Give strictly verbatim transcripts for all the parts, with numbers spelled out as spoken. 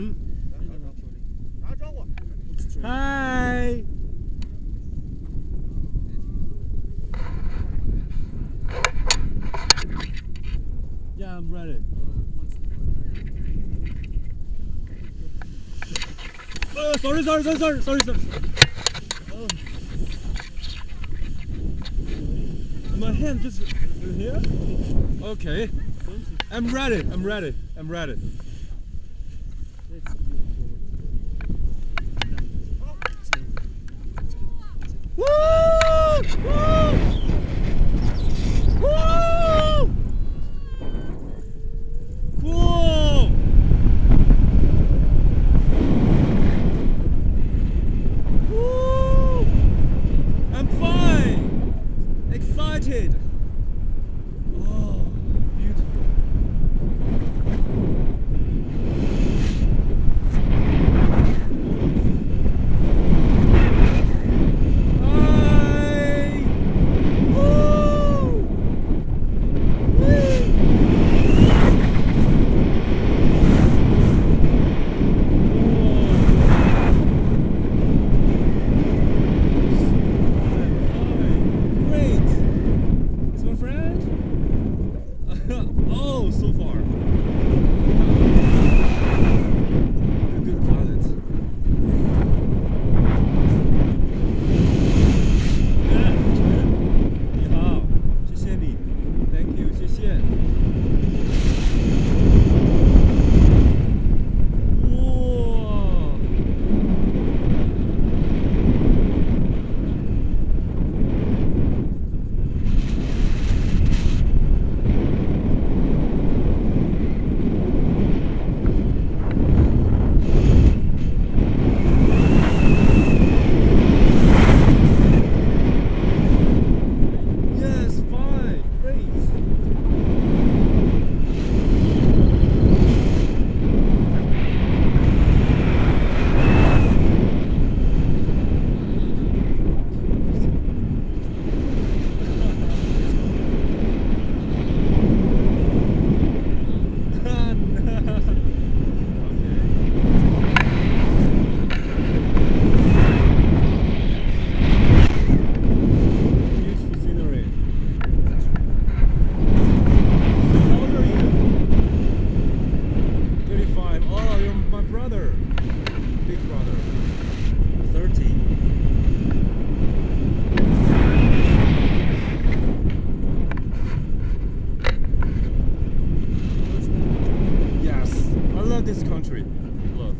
嗯，打招呼。嗨。 Yeah, I'm ready. Oh, sorry, sorry, sorry, sorry, sorry, sorry. Oh. My hand just here. Okay. I'm ready. I'm ready. I'm ready. Woo! Woo! Woo! Cool! Woo! I'm fine! Excited! Oh, beautiful! Hi! Woo! Woo! Oh, so far. A good pilot. Yeah, thank you, thank you. This country. Love it.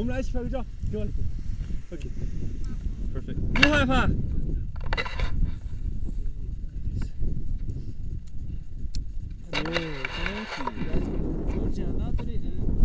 one ninety-five down. Okay. Perfect. No high path. Hello, thank you. Guys, Georgia, Anatoly, and